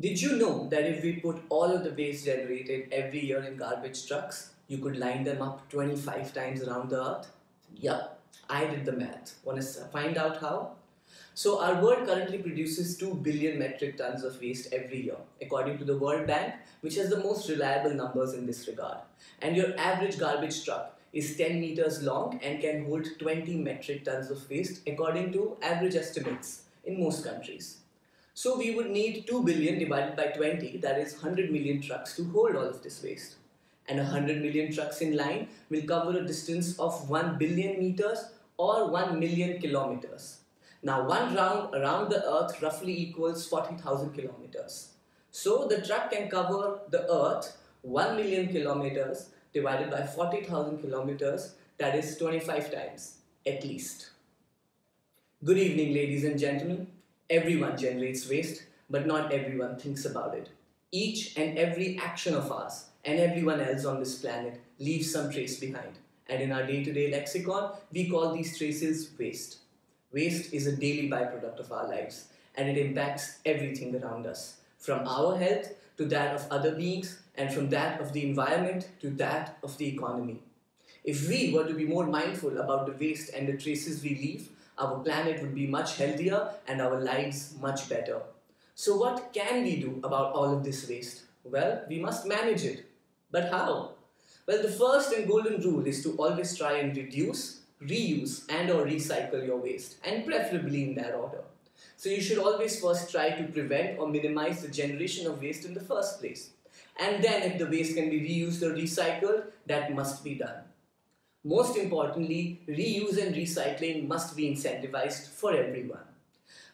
Did you know that if we put all of the waste generated every year in garbage trucks, you could line them up 25 times around the earth? Yeah, I did the math. Want to find out how? So our world currently produces 2 billion metric tons of waste every year, according to the World Bank, which has the most reliable numbers in this regard. And your average garbage truck is 10 meters long and can hold 20 metric tons of waste, according to average estimates in most countries. So we would need 2 billion divided by 20, that is 100 million trucks to hold all of this waste. And 100 million trucks in line will cover a distance of 1 billion meters or 1 million kilometers. Now, one round around the earth roughly equals 40,000 kilometers. So the truck can cover the earth 1 million kilometers divided by 40,000 kilometers, that is 25 times, at least. Good evening, ladies and gentlemen. Everyone generates waste, but not everyone thinks about it. Each and every action of ours and everyone else on this planet leaves some trace behind. And in our day-to-day lexicon, we call these traces waste. Waste is a daily byproduct of our lives, and it impacts everything around us, from our health to that of other beings, and from that of the environment to that of the economy. If we were to be more mindful about the waste and the traces we leave, our planet would be much healthier and our lives much better. So what can we do about all of this waste? Well, we must manage it. But how? Well, the first and golden rule is to always try and reduce, reuse and/or recycle your waste, and preferably in that order. So you should always first try to prevent or minimize the generation of waste in the first place. And then if the waste can be reused or recycled, that must be done. Most importantly, reuse and recycling must be incentivized for everyone.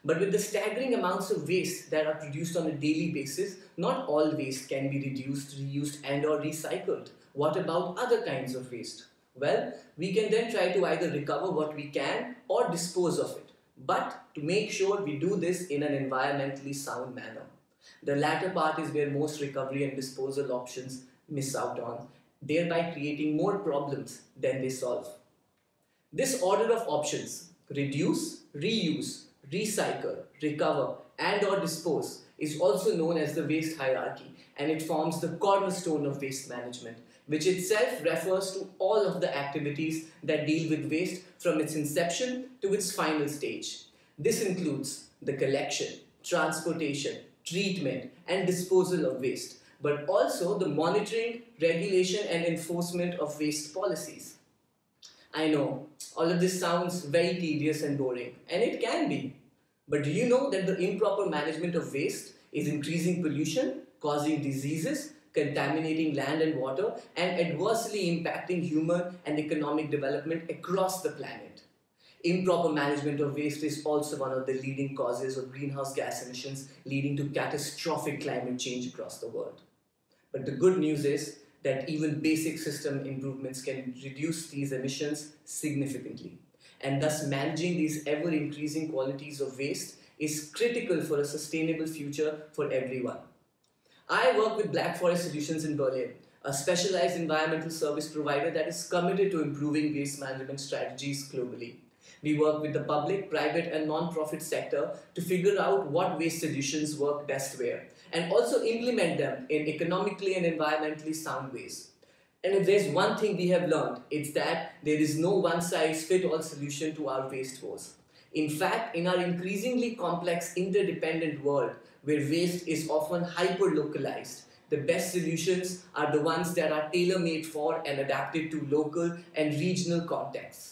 But with the staggering amounts of waste that are produced on a daily basis, not all waste can be reduced, reused and/or recycled. What about other kinds of waste? Well, we can then try to either recover what we can or dispose of it, but to make sure we do this in an environmentally sound manner. The latter part is where most recovery and disposal options miss out on, thereby creating more problems than they solve. This order of options, reduce, reuse, recycle, recover, and/or dispose, is also known as the waste hierarchy, and it forms the cornerstone of waste management, which itself refers to all of the activities that deal with waste from its inception to its final stage. This includes the collection, transportation, treatment, and disposal of waste, but also the monitoring, regulation, and enforcement of waste policies. I know, all of this sounds very tedious and boring, and it can be. But do you know that the improper management of waste is increasing pollution, causing diseases, contaminating land and water, and adversely impacting human and economic development across the planet? Improper management of waste is also one of the leading causes of greenhouse gas emissions, leading to catastrophic climate change across the world. But the good news is that even basic system improvements can reduce these emissions significantly. And thus managing these ever-increasing quantities of waste is critical for a sustainable future for everyone. I work with Black Forest Solutions in Berlin, a specialized environmental service provider that is committed to improving waste management strategies globally. We work with the public, private, and non-profit sector to figure out what waste solutions work best where, and also implement them in economically and environmentally sound ways. And if there's one thing we have learned, it's that there is no one-size-fits-all solution to our waste woes. In fact, in our increasingly complex, interdependent world, where waste is often hyper-localized, the best solutions are the ones that are tailor-made for and adapted to local and regional contexts.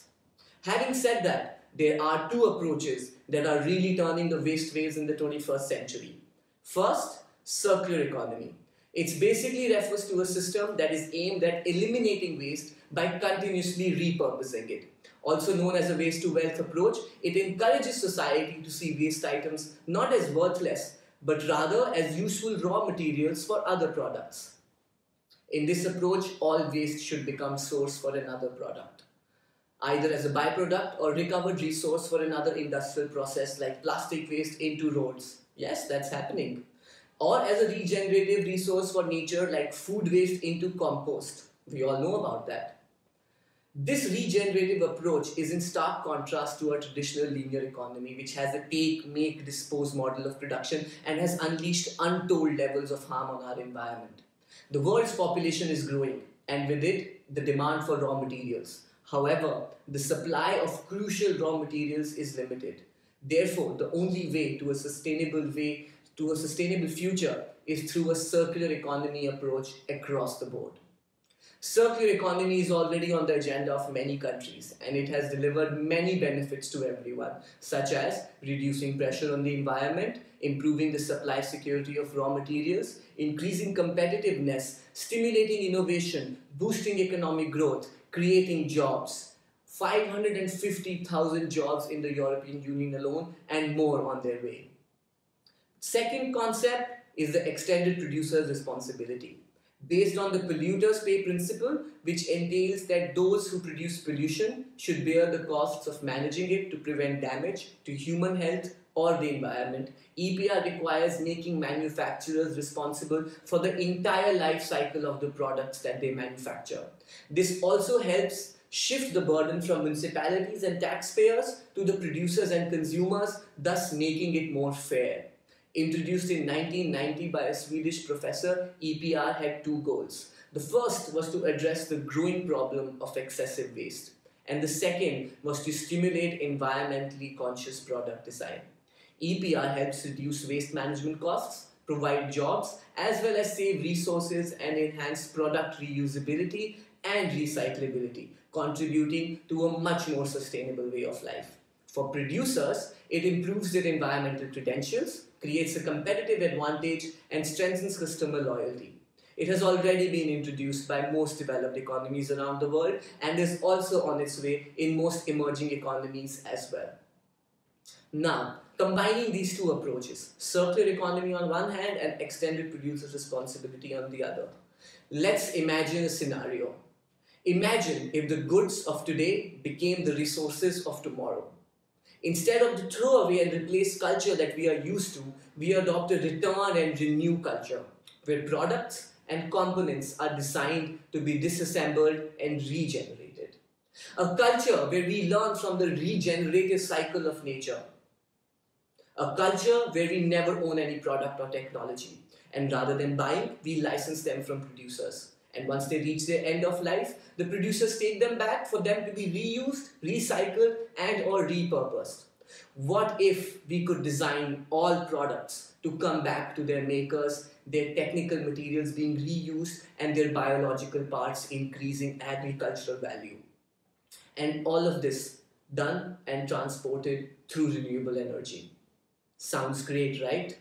Having said that, there are two approaches that are really turning the waste waves in the 21st century. First, circular economy. It basically refers to a system that is aimed at eliminating waste by continuously repurposing it. Also known as a waste-to-wealth approach, it encourages society to see waste items not as worthless, but rather as useful raw materials for other products. In this approach, all waste should become source for another product, either as a byproduct or recovered resource for another industrial process like plastic waste into roads. Yes, that's happening. Or as a regenerative resource for nature like food waste into compost. We all know about that. This regenerative approach is in stark contrast to our traditional linear economy, which has a take, make, dispose model of production and has unleashed untold levels of harm on our environment. The world's population is growing, and with it, the demand for raw materials. However, the supply of crucial raw materials is limited. Therefore, the only way to a sustainable future is through a circular economy approach across the board. Circular economy is already on the agenda of many countries, and it has delivered many benefits to everyone, such as reducing pressure on the environment, improving the supply security of raw materials, increasing competitiveness, stimulating innovation, boosting economic growth, creating jobs, 550,000 jobs in the European Union alone, and more on their way. Second concept is the extended producer's responsibility, based on the polluter's pay principle, which entails that those who produce pollution should bear the costs of managing it to prevent damage to human health or the environment. EPR requires making manufacturers responsible for the entire life cycle of the products that they manufacture. This also helps shift the burden from municipalities and taxpayers to the producers and consumers, thus making it more fair. Introduced in 1990 by a Swedish professor, EPR had two goals. The first was to address the growing problem of excessive waste, and the second was to stimulate environmentally conscious product design. EPR helps reduce waste management costs, provide jobs, as well as save resources and enhance product reusability and recyclability, contributing to a much more sustainable way of life. For producers, it improves their environmental credentials, creates a competitive advantage, and strengthens customer loyalty. It has already been introduced by most developed economies around the world and is also on its way in most emerging economies as well. Now, combining these two approaches, circular economy on one hand and extended producer's responsibility on the other, let's imagine a scenario. Imagine if the goods of today became the resources of tomorrow. Instead of the throwaway and replace culture that we are used to, we adopt a return and renew culture, where products and components are designed to be disassembled and regenerated. A culture where we learn from the regenerative cycle of nature. A culture where we never own any product or technology, and rather than buying, we license them from producers. And once they reach their end of life, the producers take them back for them to be reused, recycled, and/or repurposed. What if we could design all products to come back to their makers, their technical materials being reused, and their biological parts increasing agricultural value? And all of this done and transported through renewable energy. Sounds great, right?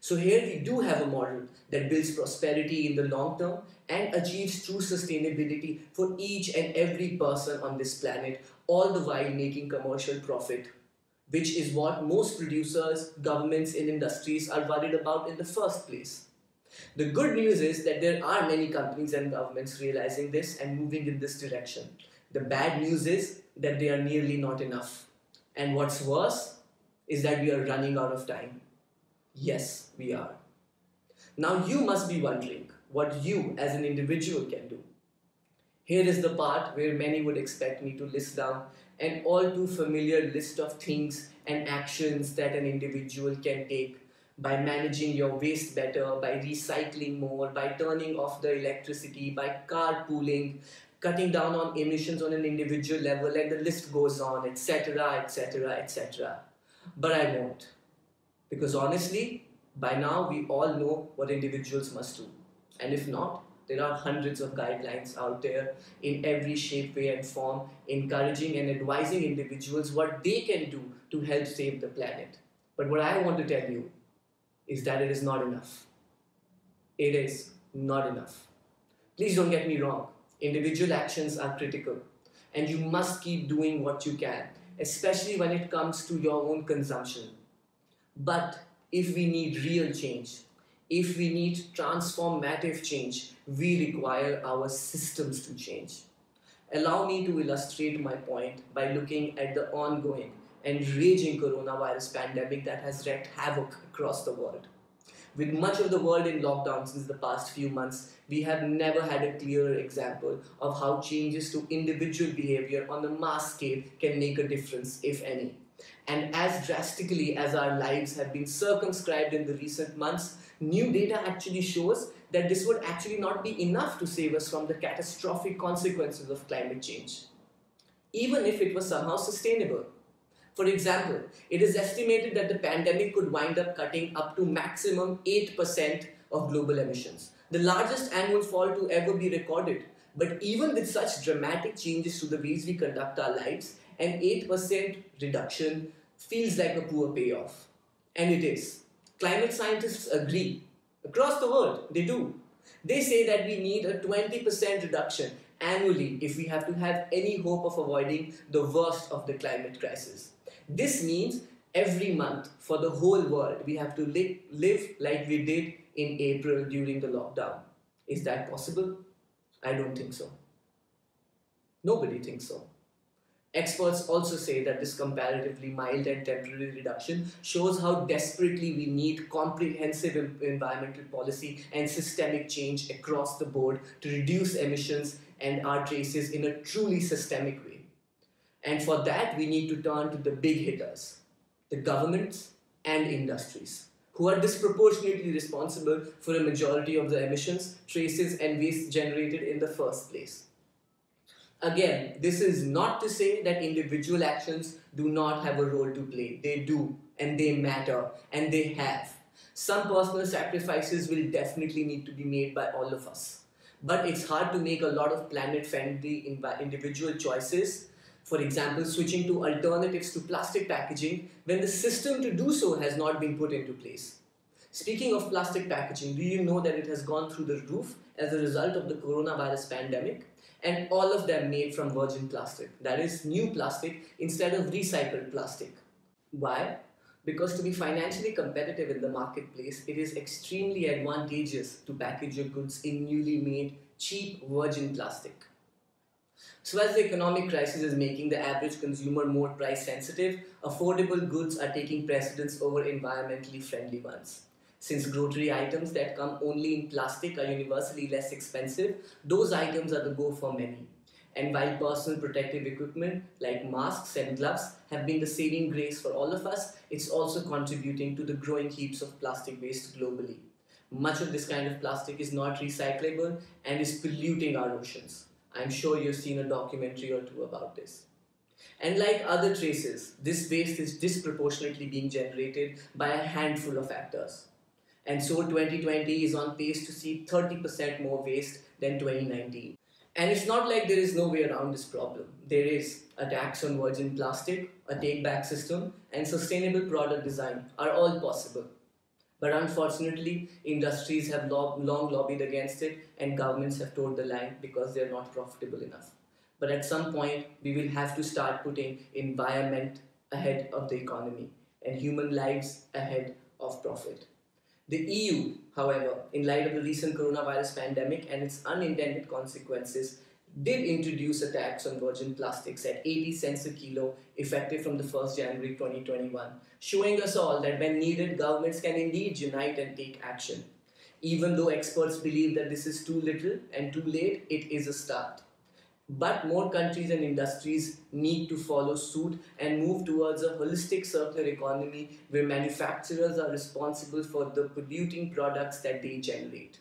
So here we do have a model that builds prosperity in the long term and achieves true sustainability for each and every person on this planet, all the while making commercial profit, which is what most producers, governments, and industries are worried about in the first place. The good news is that there are many companies and governments realizing this and moving in this direction. The bad news is that they are nearly not enough. And what's worse is that we are running out of time. Yes, we are. Now you must be wondering what you as an individual can do. Here is the part where many would expect me to list down an all too familiar list of things and actions that an individual can take by managing your waste better, by recycling more, by turning off the electricity, by carpooling, cutting down on emissions on an individual level, and the list goes on, etc., etc., etc. But I won't. Because honestly, by now we all know what individuals must do. And if not, there are hundreds of guidelines out there in every shape, way and form, encouraging and advising individuals what they can do to help save the planet. But what I want to tell you is that it is not enough. It is not enough. Please don't get me wrong. Individual actions are critical, and you must keep doing what you can, especially when it comes to your own consumption. But if we need real change, if we need transformative change, we require our systems to change. Allow me to illustrate my point by looking at the ongoing and raging coronavirus pandemic that has wreaked havoc across the world. With much of the world in lockdown since the past few months, we have never had a clearer example of how changes to individual behavior on the mass scale can make a difference, if any. And as drastically as our lives have been circumscribed in the recent months, new data actually shows that this would actually not be enough to save us from the catastrophic consequences of climate change, even if it was somehow sustainable. For example, it is estimated that the pandemic could wind up cutting up to maximum 8% of global emissions, the largest annual fall to ever be recorded. But even with such dramatic changes to the ways we conduct our lives, an 8% reduction feels like a poor payoff. And it is. Climate scientists agree. Across the world, they do. They say that we need a 20% reduction annually if we have to have any hope of avoiding the worst of the climate crisis. This means every month for the whole world we have to live like we did in April during the lockdown. Is that possible? I don't think so. Nobody thinks so. Experts also say that this comparatively mild and temporary reduction shows how desperately we need comprehensive environmental policy and systemic change across the board to reduce emissions and our traces in a truly systemic way. And for that, we need to turn to the big hitters, the governments and industries, who are disproportionately responsible for a majority of the emissions, traces and waste generated in the first place. Again, this is not to say that individual actions do not have a role to play. They do, and they matter, and they have. Some personal sacrifices will definitely need to be made by all of us. But it's hard to make a lot of planet-friendly individual choices, for example, switching to alternatives to plastic packaging, when the system to do so has not been put into place. Speaking of plastic packaging, do you know that it has gone through the roof as a result of the coronavirus pandemic? And all of them made from virgin plastic, that is, new plastic instead of recycled plastic. Why? Because to be financially competitive in the marketplace, it is extremely advantageous to package your goods in newly made, cheap virgin plastic. So as the economic crisis is making the average consumer more price sensitive, affordable goods are taking precedence over environmentally friendly ones. Since grocery items that come only in plastic are universally less expensive, those items are the go for many. And while personal protective equipment like masks and gloves have been the saving grace for all of us, it's also contributing to the growing heaps of plastic waste globally. Much of this kind of plastic is not recyclable and is polluting our oceans. I'm sure you've seen a documentary or two about this. And like other traces, this waste is disproportionately being generated by a handful of actors. And so 2020 is on pace to see 30% more waste than 2019. And it's not like there is no way around this problem. There is. A tax on virgin plastic, a take-back system, and sustainable product design are all possible. But unfortunately, industries have long lobbied against it, and governments have towed the line because they are not profitable enough. But at some point, we will have to start putting environment ahead of the economy and human lives ahead of profit. The EU, however, in light of the recent coronavirus pandemic and its unintended consequences, did introduce a tax on virgin plastics at 80 cents a kilo, effective from the 1st January 2021, showing us all that when needed, governments can indeed unite and take action. Even though experts believe that this is too little and too late, it is a start. But more countries and industries need to follow suit and move towards a holistic circular economy where manufacturers are responsible for the polluting products that they generate.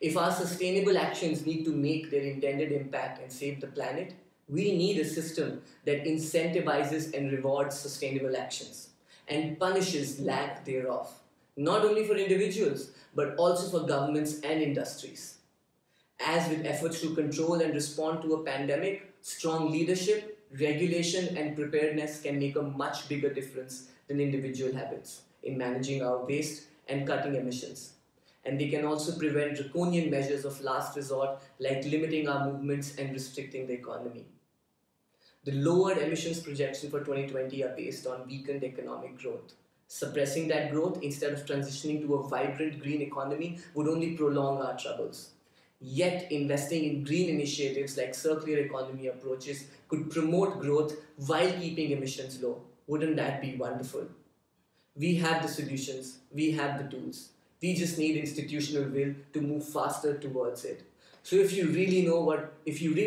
If our sustainable actions need to make their intended impact and save the planet, we need a system that incentivizes and rewards sustainable actions and punishes lack thereof, not only for individuals, but also for governments and industries. As with efforts to control and respond to a pandemic, strong leadership, regulation, and preparedness can make a much bigger difference than individual habits in managing our waste and cutting emissions. And they can also prevent draconian measures of last resort, like limiting our movements and restricting the economy. The lowered emissions projections for 2020 are based on weakened economic growth. Suppressing that growth instead of transitioning to a vibrant green economy would only prolong our troubles. Yet, investing in green initiatives like circular economy approaches could promote growth while keeping emissions low. Wouldn't that be wonderful? We have the solutions, we have the tools. We just need institutional will to move faster towards it. So if you really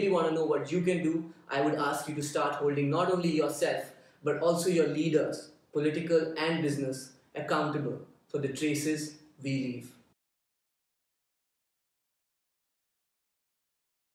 want to know what you can do, I would ask you to start holding not only yourself, but also your leaders, political and business, accountable for the traces we leave.